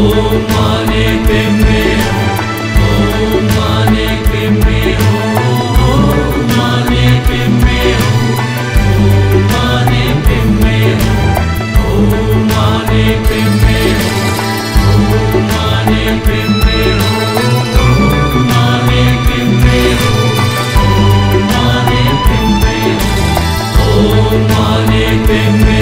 Om Mani Padme Hum. Om Mani Padme Hum. Om Mani Padme Hum. Om Mani Padme Hum. Om Mani Padme Hum. Om Mani Padme Hum. Om Mani Padme Hum. Om Mani Padme Hum. Om Mani Padme Hum.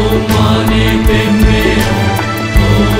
Om Mani Padme Hum.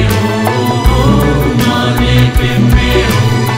Om Mani Padme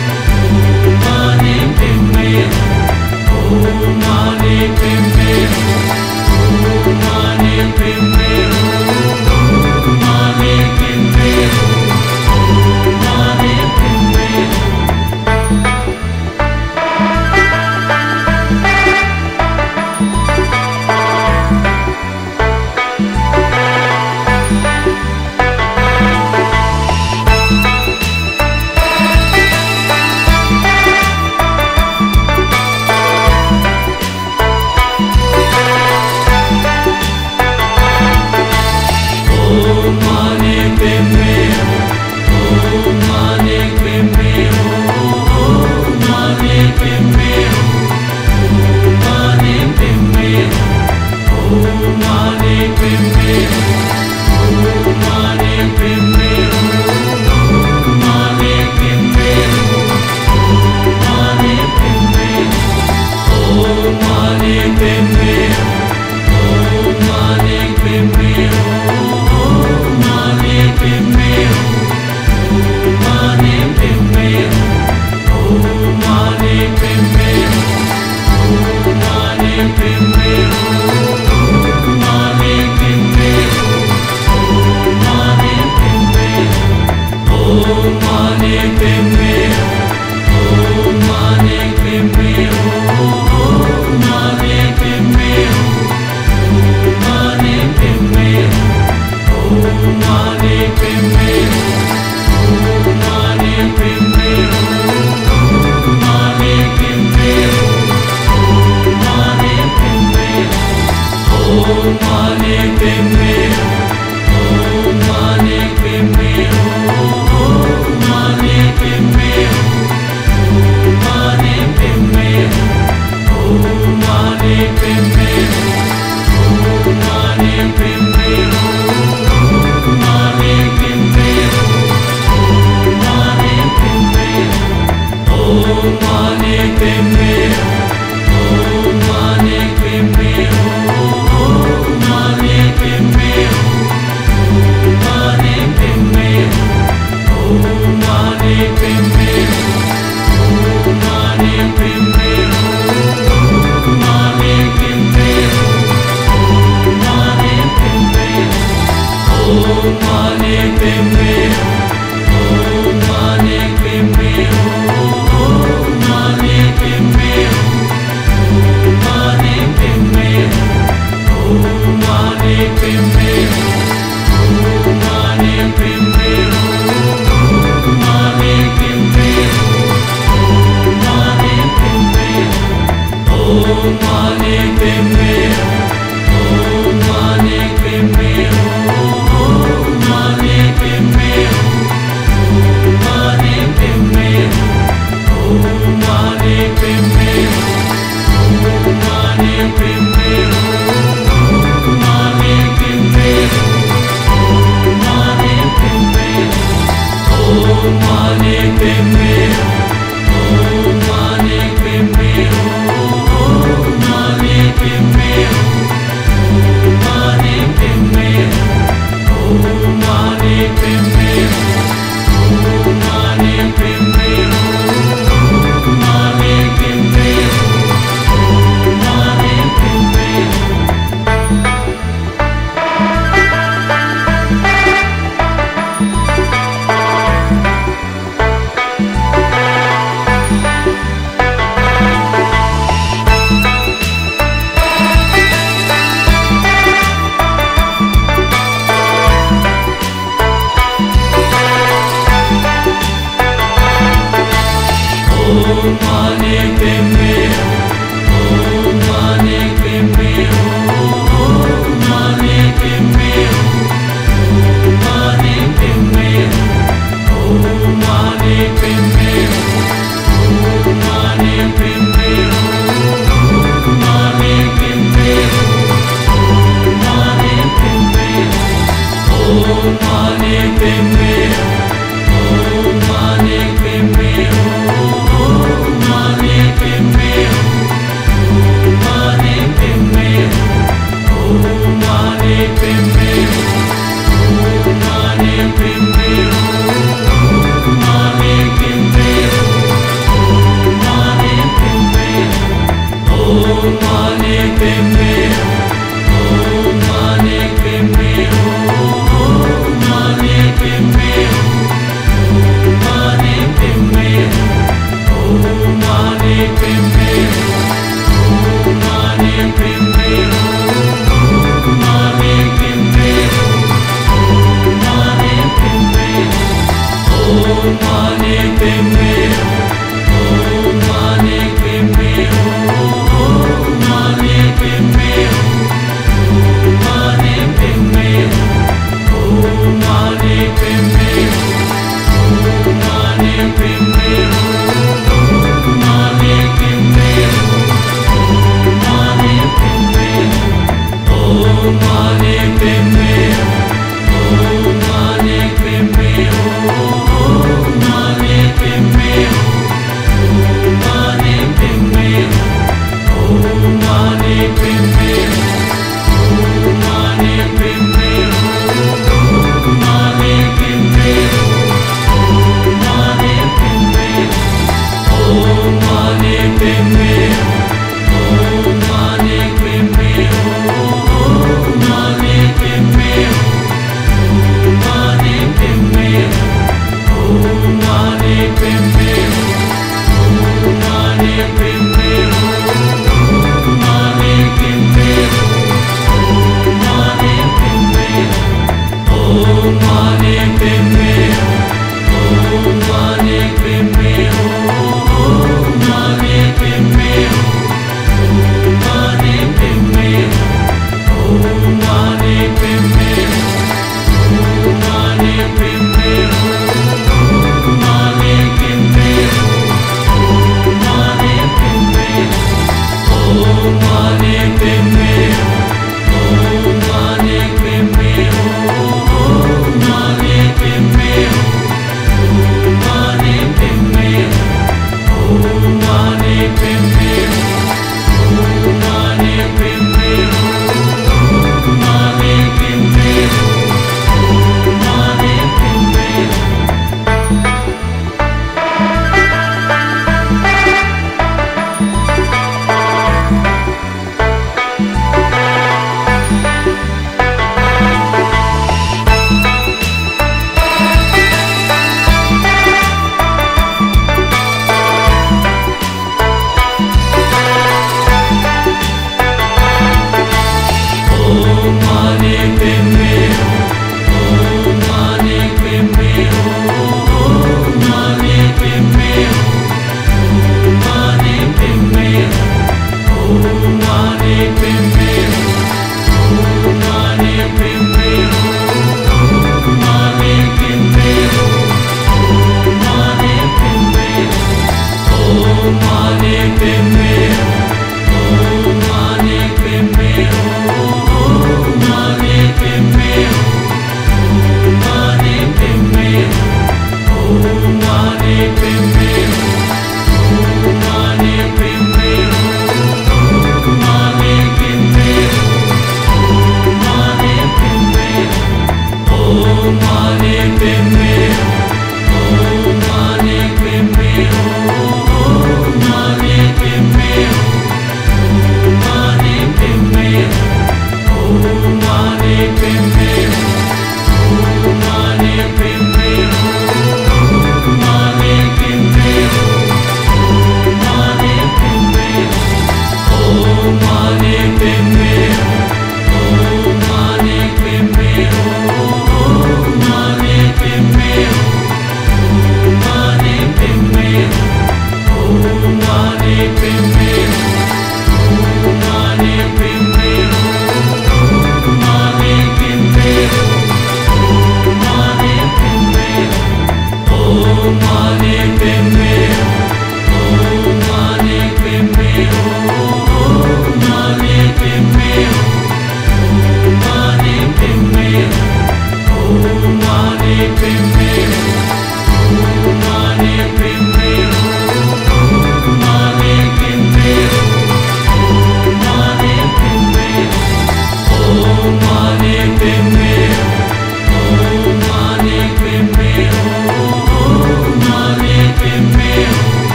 Hum.